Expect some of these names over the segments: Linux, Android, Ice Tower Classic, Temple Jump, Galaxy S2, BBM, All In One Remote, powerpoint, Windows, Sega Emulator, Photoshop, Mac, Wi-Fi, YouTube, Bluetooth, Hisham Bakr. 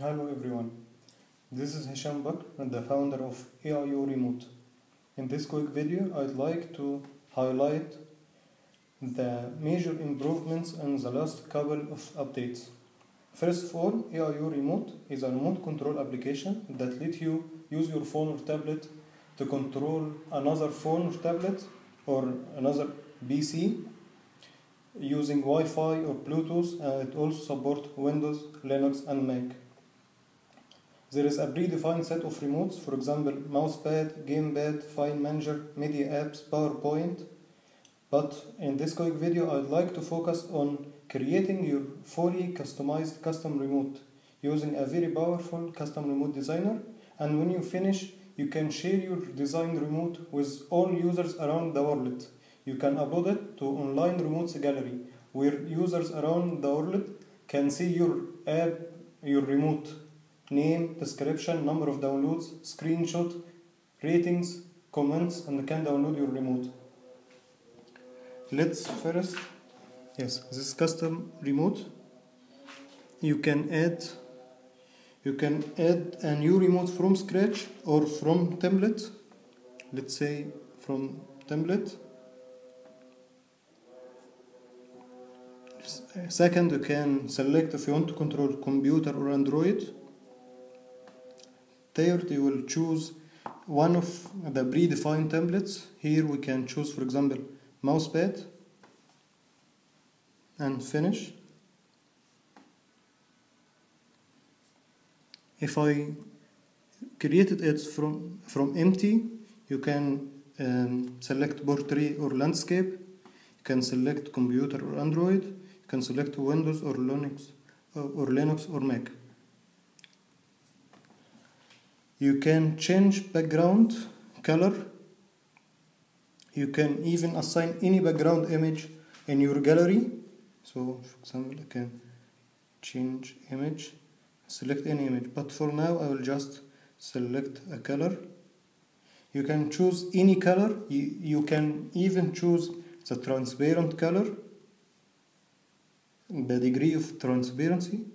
Hello everyone, this is Hisham Bakr, the founder of AIO Remote. In this quick video, I'd like to highlight the major improvements in the last couple of updates. First of all, AIO Remote is a remote control application that lets you use your phone or tablet to control another phone or tablet or another PC using Wi-Fi or Bluetooth, and it also supports Windows, Linux and Mac. There is a predefined set of remotes, for example mousepad, gamepad, file manager, media apps, PowerPoint. But in this quick video I'd like to focus on creating your fully customized custom remote using a very powerful custom remote designer, and when you finish you can share your designed remote with all users around the world. You can upload it to online remotes gallery where users around the world can see your app, your remote, name, description, number of downloads, screenshot, ratings, comments, and can download your remote. Let's first, this custom remote, you can add a new remote from scratch or from template. Let's say from template. Second, you can select if you want to control computer or Android. Third, you will choose one of the predefined templates. Here we can choose, for example, mousepad, and finish. If I created it from empty, you can select portrait or landscape, you can select computer or Android, you can select Windows or Linux or Mac. You can change background color. You can even assign any background image in your gallery. So, for example, I can change image, select any image. But for now, I will just select a color. You can choose any color. You can even choose the transparent color, the degree of transparency.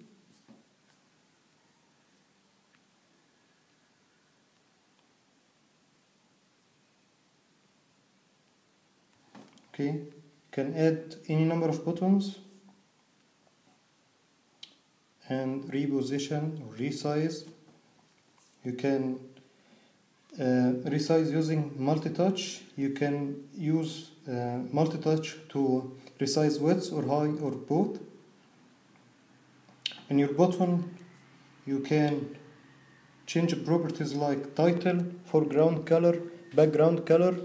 Okay, you can add any number of buttons and reposition or resize. You can resize using multi-touch. You can use multi-touch to resize width or high or both. In your button, you can change properties like title, foreground color, background color,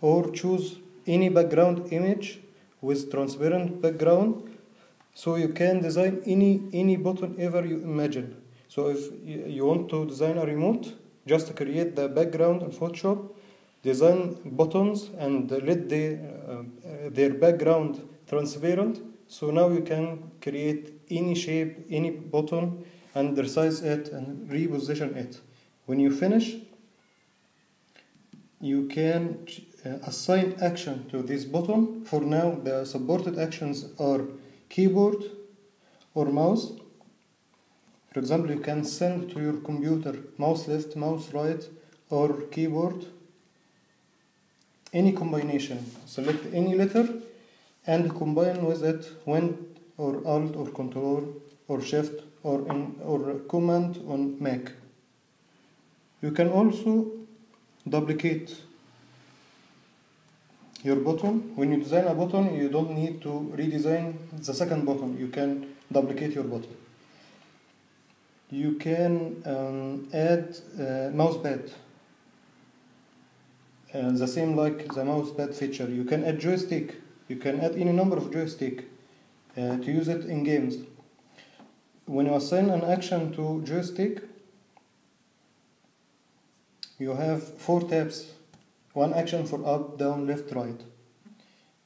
or choose any background image with transparent background, so you can design any button ever you imagine. So if you want to design a remote, just create the background in Photoshop, design buttons and let their background transparent. So now you can create any shape, any button, and resize it and reposition it. When you finish, you can assign action to this button. For now, the supported actions are keyboard or mouse. For example, you can send to your computer mouse left, mouse right, or keyboard. Any combination. Select any letter and combine with it Win or Alt or Control or Shift or Command on Mac. You can also duplicate your button. When you design a button, you don't need to redesign the second button. You can duplicate your button. You can add mousepad, the same like the mousepad feature. You can add joystick. You can add any number of joystick to use it in games. When you assign an action to joystick, you have 4 tabs, one action for up, down, left, right.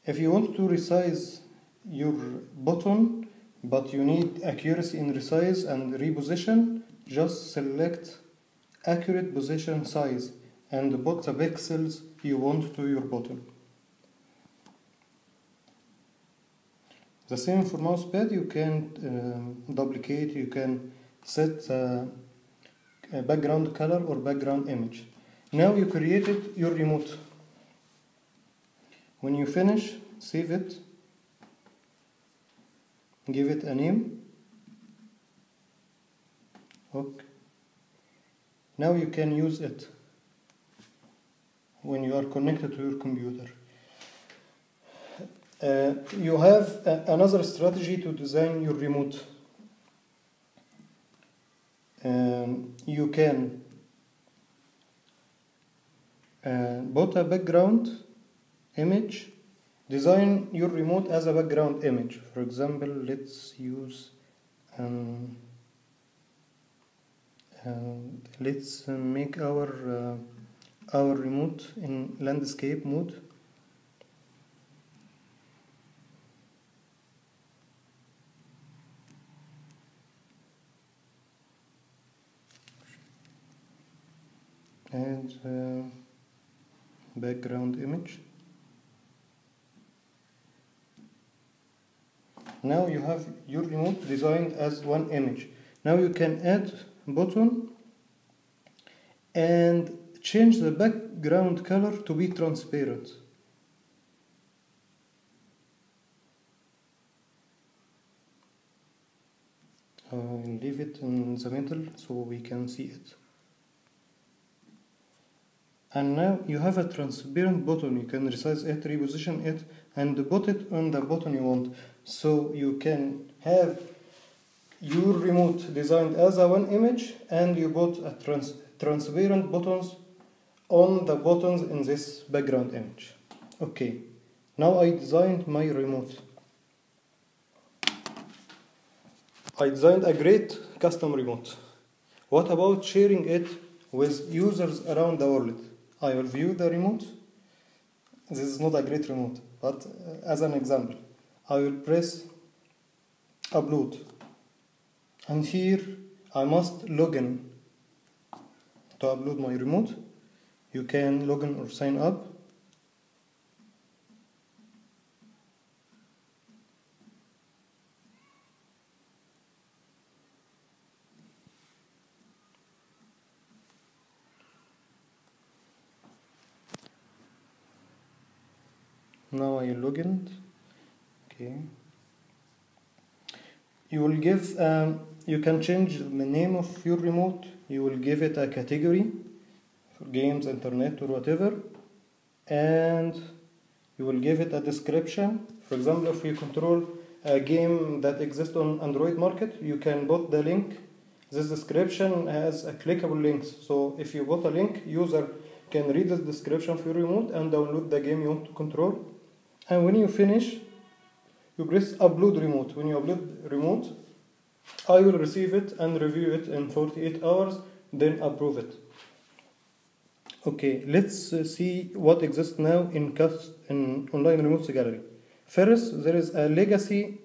If you want to resize your button, but you need accuracy in resize and reposition, just select accurate position size and put the pixels you want to your button. The same for mousepad. You can duplicate, you can set background color or background image. Now you created your remote. When you finish, save it, give it a name. Okay. Now you can use it when you are connected to your computer. You have another strategy to design your remote. You can put a background image, design your remote as a background image. For example, let's use let's make our remote in landscape mode. And background image. Now you have your remote designed as one image. Now you can add button and change the background color to be transparent. I'll leave it in the middle so we can see it. And now you have a transparent button. You can resize it, reposition it, and put it on the button you want. So you can have your remote designed as a one image, and you put a transparent buttons on the buttons in this background image. Okay, now I designed my remote. I designed a great custom remote. What about sharing it with users around the world? I will view the remote. This is not a great remote, but as an example, I will press upload, and here I must log in to upload my remote. You can log in or sign up. Now I log in. Okay. You will give. You can change the name of your remote. You will give it a category, for games, internet, or whatever, and you will give it a description. For example, if you control a game that exists on Android market, you can put the link. This description has a clickable link. So if you put a link, user can read the description of your remote and download the game you want to control. And when you finish, you press upload remote. When you upload remote, I will receive it and review it in 48 hours, then approve it. Okay, let's see what exists now in online remotes gallery. First, there is a legacy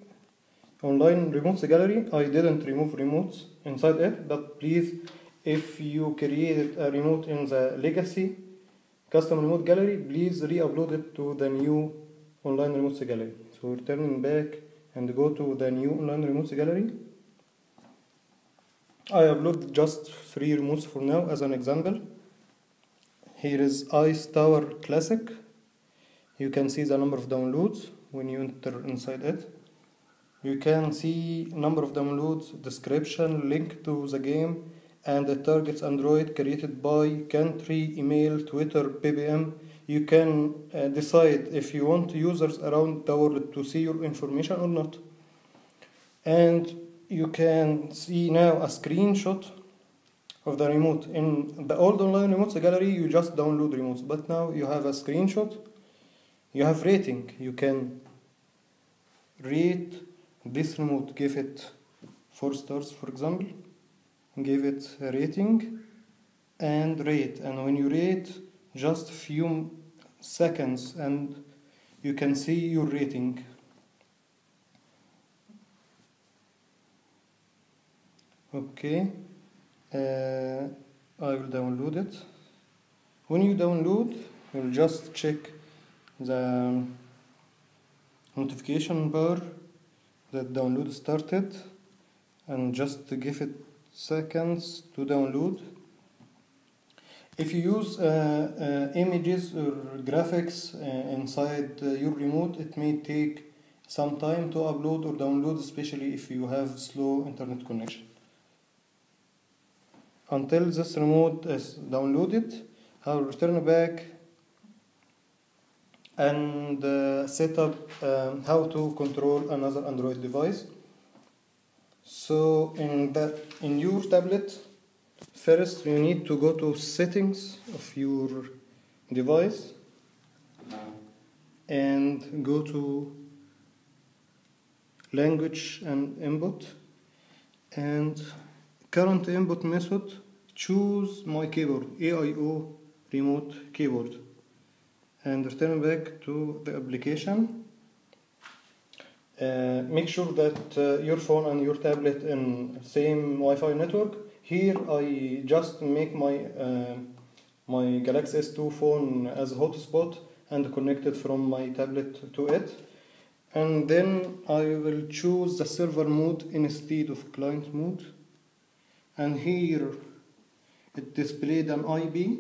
online remotes gallery. I didn't remove remotes inside it, but please, if you created a remote in the legacy custom remote gallery, please re-upload it to the new online remotes gallery. So returning back and go to the new online remotes gallery. I upload just 3 remotes for now as an example. Here is Ice Tower Classic. You can see the number of downloads when you enter inside it. You can see number of downloads, description, link to the game, and it targets Android, created by country, email, Twitter, BBM. You can decide if you want users around the world to see your information or not. And you can see now a screenshot of the remote. In the old online remotes gallery, you just download remotes, but now you have a screenshot. You have rating. You can rate this remote, give it 4 stars, for example. Give it a rating and rate, and when you rate, just few seconds and you can see your rating. Okay, I will download it. When you download, you will just check the notification bar that download started and just give it seconds to download. If you use images or graphics inside your remote, it may take some time to upload or download, especially if you have slow internet connection. Until this remote is downloaded, I'll return back and set up how to control another Android device. So in your tablet, first you need to go to settings of your device and go to language and input, and current input method, choose my keyboard, AIO remote keyboard, and return back to the application. Make sure that your phone and your tablet in same Wi-Fi network. Here I just make my Galaxy S2 phone as a hotspot and connect it from my tablet to it. And then I will choose the server mode instead of client mode. And here it displayed an IP.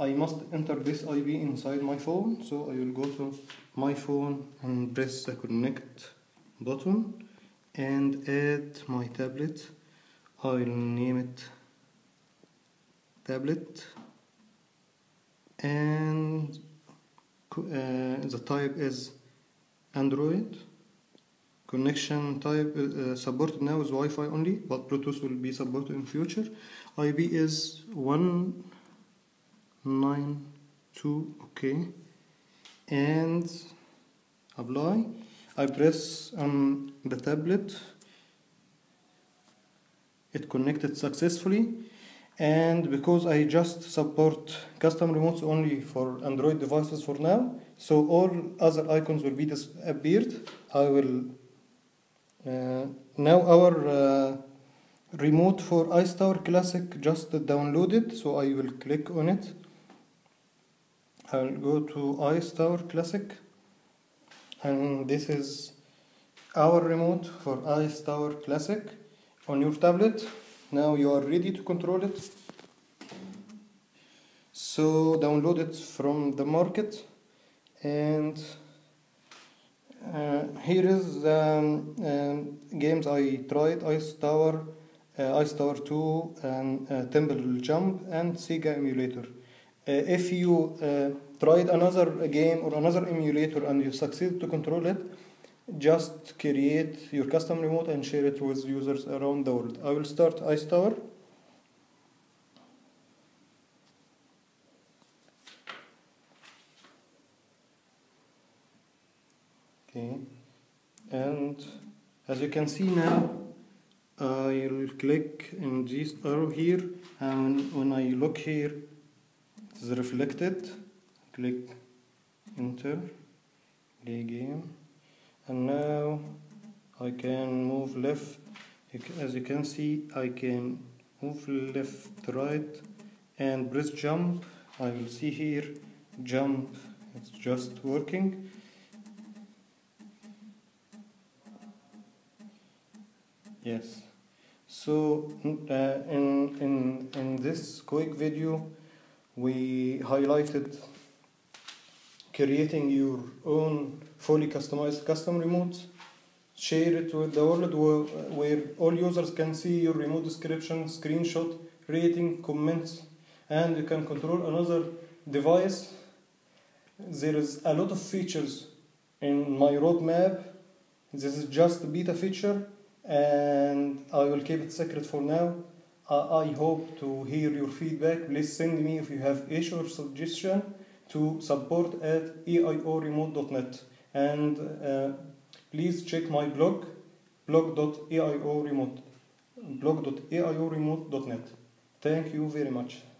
I must enter this IP inside my phone, so I will go to my phone and press the connect button and add my tablet. I will name it tablet, and the type is Android. Connection type supported now is Wi-Fi only, but Bluetooth will be supported in future. IP is 192, okay, and apply. I press on the tablet. It connected successfully, and because I just support custom remotes only for Android devices for now, so all other icons will be disappeared. I will now our remote for Ice Tower Classic just downloaded, so I will click on it. I will go to Ice Tower Classic, and this is our remote for Ice Tower Classic on your tablet. Now you are ready to control it, so download it from the market. And here is games I tried: Ice Tower 2, and Temple Jump, and Sega Emulator. If you tried another game or another emulator and you succeed to control it, just create your custom remote and share it with users around the world. I will start Ice Tower. Okay, and as you can see now, I'll click in this arrow here, and when I look here, it is reflected. Click enter, play game, and now I can move left. As you can see, I can move left, right, and press jump. I will see here jump, it's just working. Yes, so in this quick video, we highlighted creating your own fully customized custom remote. Share it with the world, where all users can see your remote description, screenshot, rating, comments, and you can control another device. There is a lot of features in my roadmap. This is just a beta feature, and I will keep it secret for now. I hope to hear your feedback. Please send me if you have issue or suggestion to support@aioremote.net, and please check my blog, blog.aioremote.net. Thank you very much.